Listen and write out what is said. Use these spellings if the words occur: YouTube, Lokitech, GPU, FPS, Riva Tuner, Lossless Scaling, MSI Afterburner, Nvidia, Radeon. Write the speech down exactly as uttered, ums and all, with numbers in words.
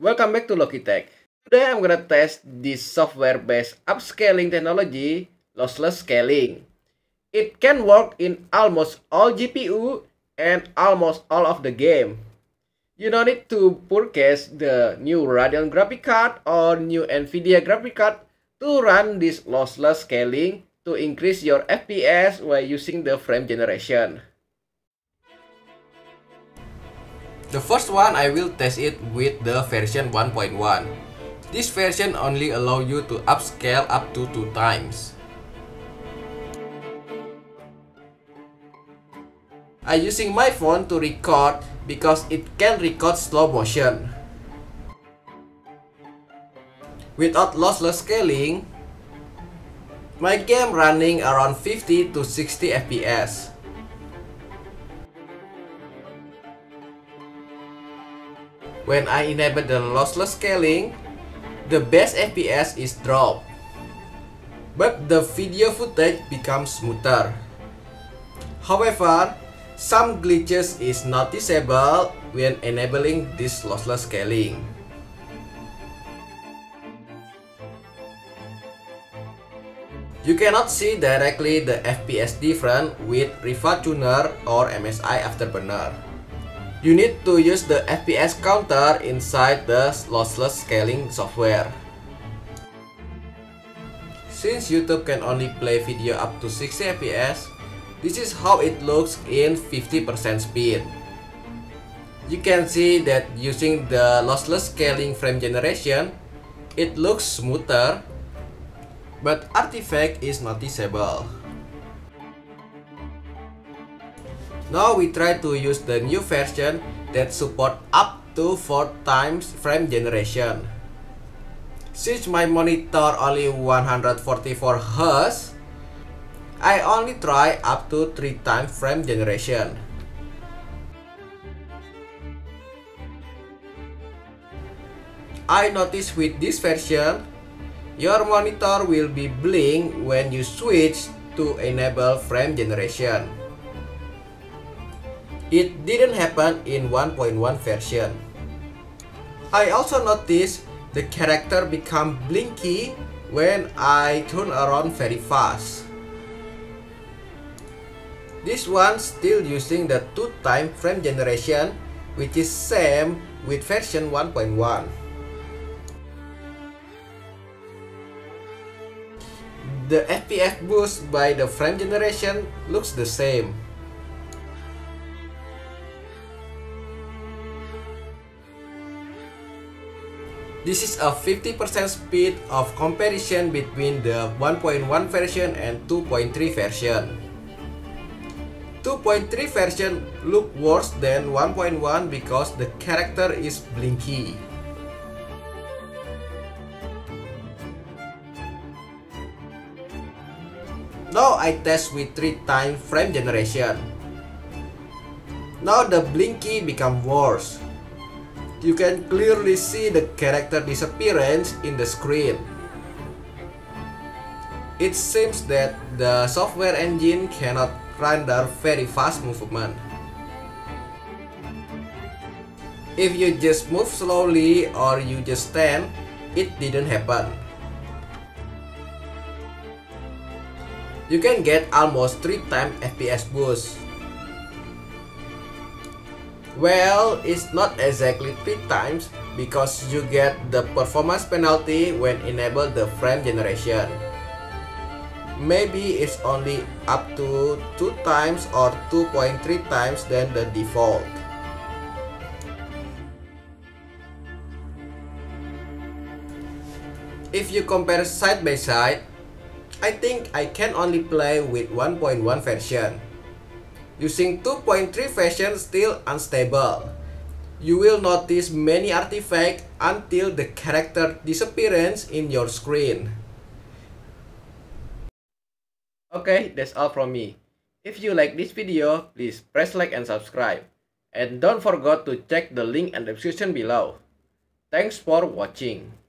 Welcome back to Lokitech. Today I'm gonna test this software-based upscaling technology, lossless scaling. It can work in almost all G P U and almost all of the game. You don't need to purchase the new Radeon graphic card or new Nvidia graphic card to run this lossless scaling to increase your F P S while using the frame generation. The first one, I will test it with the version one point one. This version only allow you to upscale up to two times. I'm using my phone to record because it can record slow motion. Without lossless scaling, my game running around fifty to sixty F P S. When I enable the lossless scaling, the base F P S is dropped, but the video footage becomes smoother. However, some glitches is noticeable when enabling this lossless scaling. You cannot see directly the F P S difference with Riva Tuner or M S I Afterburner. You need to use the F P S counter inside the lossless scaling software. Since YouTube can only play video up to sixty F P S, this is how it looks in fifty percent speed. You can see that using the lossless scaling frame generation, it looks smoother, but artifact is noticeable. Now we try to use the new version that support up to four times frame generation. Since my monitor only one hundred forty-four hertz, I only try up to three times frame generation. I noticed with this version, your monitor will be blinking when you switch to enable frame generation. It didn't happen in one point one version. I also noticed the character become blinky when I turn around very fast. This one still using the two-time frame generation, which is same with version one point one. The F P S boost by the frame generation looks the same. This is a fifty percent speed of comparison between the one point one version and two point three version. two point three version look worse than one point one because the character is blinky. Now I test with three times frame generation. Now the blinky become worse. You can clearly see the character disappearance in the screen. It seems that the software engine cannot render very fast movement. If you just move slowly or you just stand, it didn't happen. You can get almost three times F P S boost. Well, it's not exactly three times because you get the performance penalty when enable the frame generation. Maybe it's only up to two times or two point three times than the default. If you compare side by side, I think I can only play with one point one version. Using two point three version still unstable. You will notice many artifacts until the character disappearance in your screen. Okay, that's all from me. If you like this video, please press like and subscribe. And don't forget to check the link in the description below. Thanks for watching.